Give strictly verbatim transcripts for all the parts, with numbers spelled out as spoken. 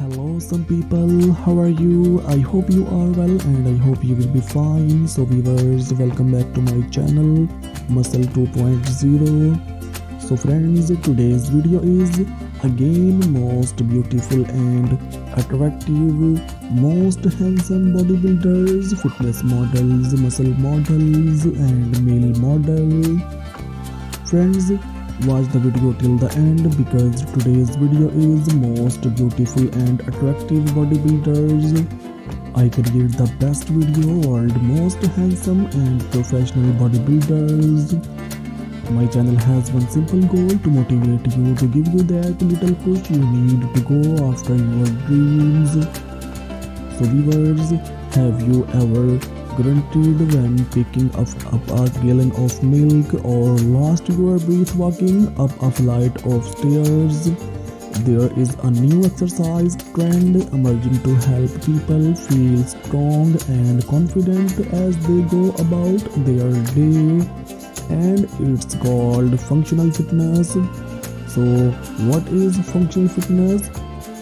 Hello some people, how are you? I hope you are well and I hope you will be fine. So viewers, welcome back to my channel muscle two point zero. So friends, today's video is again most beautiful and attractive, most handsome bodybuilders, fitness models, muscle models and male model. Friends, watch the video till the end because today's video is most beautiful and attractive bodybuilders. I create the best video world most handsome and professional bodybuilders. My channel has one simple goal to motivate you, to give you that little push you need to go after your dreams. So viewers, have you ever grunted when picking up, up a gallon of milk or lost your breath walking up a flight of stairs? There is a new exercise trend emerging to help people feel strong and confident as they go about their day, and it's called functional fitness. So what is functional fitness?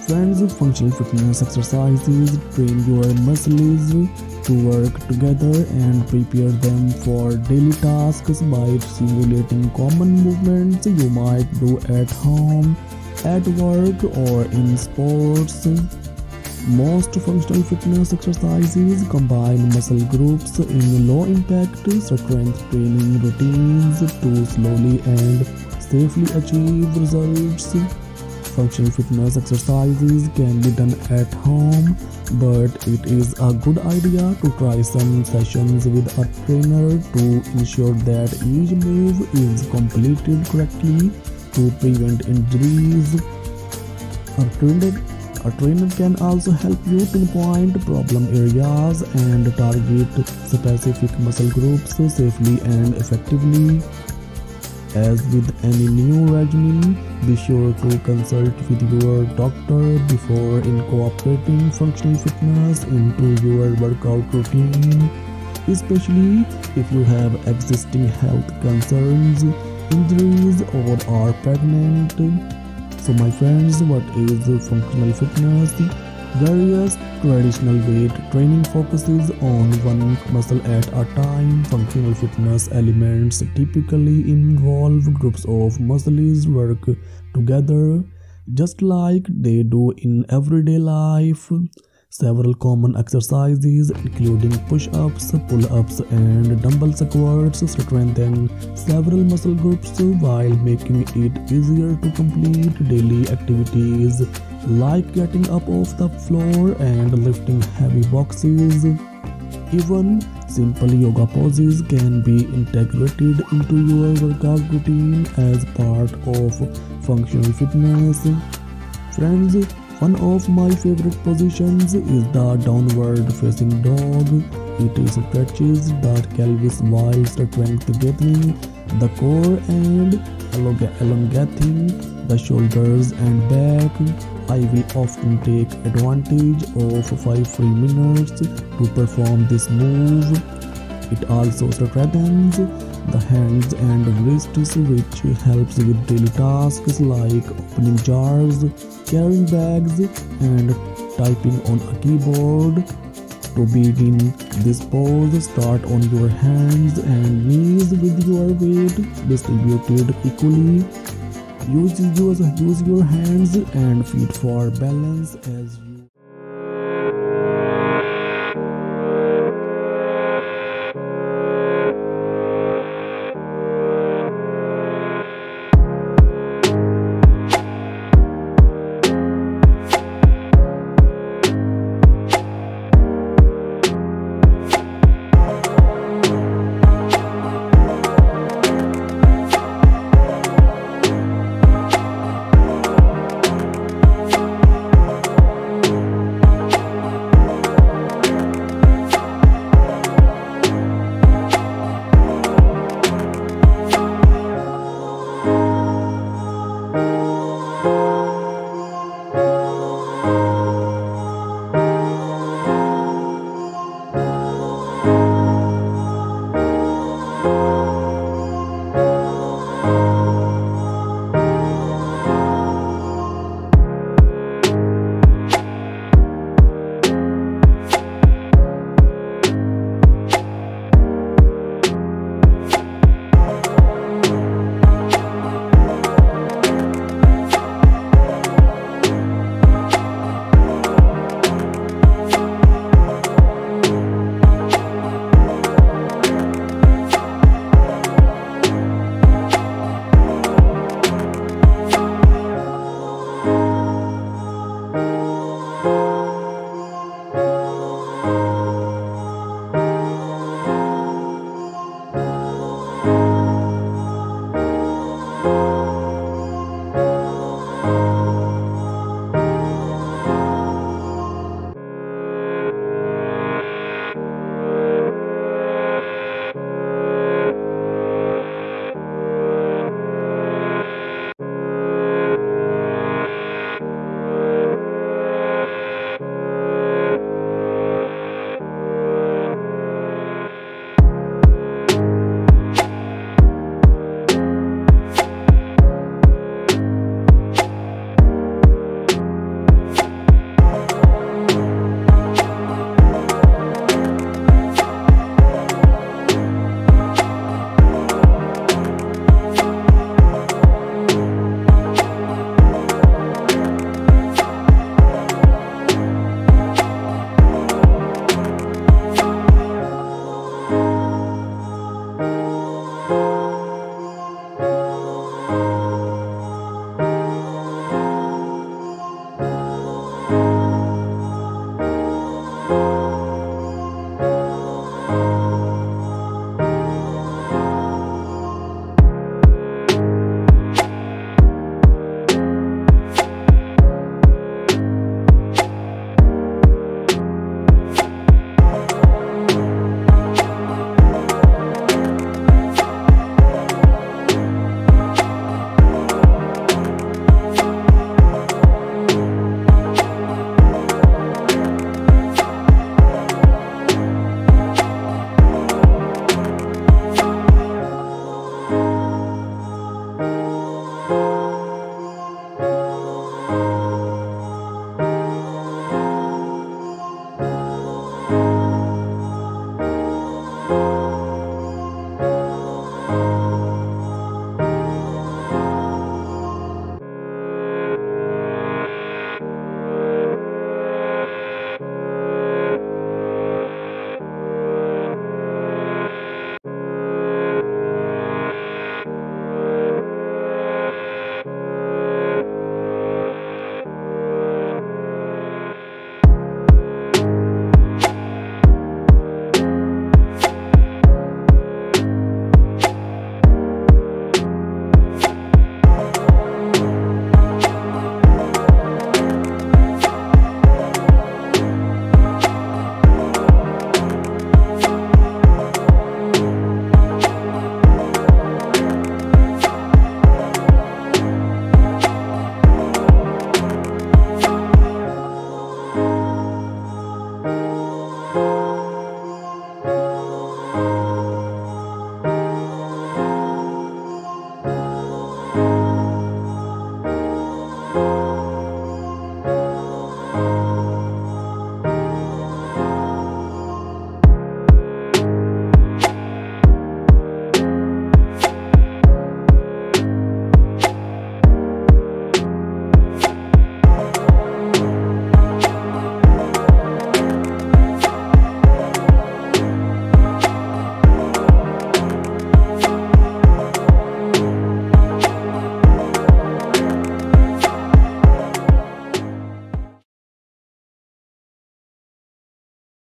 Friends, functional fitness exercises train your muscles to work together and prepare them for daily tasks by simulating common movements you might do at home, at work or in sports. Most functional fitness exercises combine muscle groups in low-impact strength training routines to slowly and safely achieve results. Functional fitness exercises can be done at home, but it is a good idea to try some sessions with a trainer to ensure that each move is completed correctly to prevent injuries. A trainer, a trainer can also help you pinpoint problem areas and target specific muscle groups safely and effectively. As with any new regimen, be sure to consult with your doctor before incorporating functional fitness into your workout routine, especially if you have existing health concerns, injuries or are pregnant. So my friends, what is functional fitness? Various traditional weight training focuses on one muscle at a time. Functional fitness elements typically involve groups of muscles work together, just like they do in everyday life. Several common exercises including push-ups, pull-ups and dumbbell squats strengthen several muscle groups while making it easier to complete daily activities like getting up off the floor and lifting heavy boxes. Even simple yoga poses can be integrated into your workout routine as part of functional fitness. Friends, one of my favorite positions is the downward facing dog. It stretches the pelvis while strengthening the core and elongating the shoulders and back. I will often take advantage of five free minutes to perform this move. It also strengthens the hands and wrists, which helps with daily tasks like opening jars, carrying bags and typing on a keyboard. To begin this pose, start on your hands and knees with your weight distributed equally. Use, use, use your hands and feet for balance as you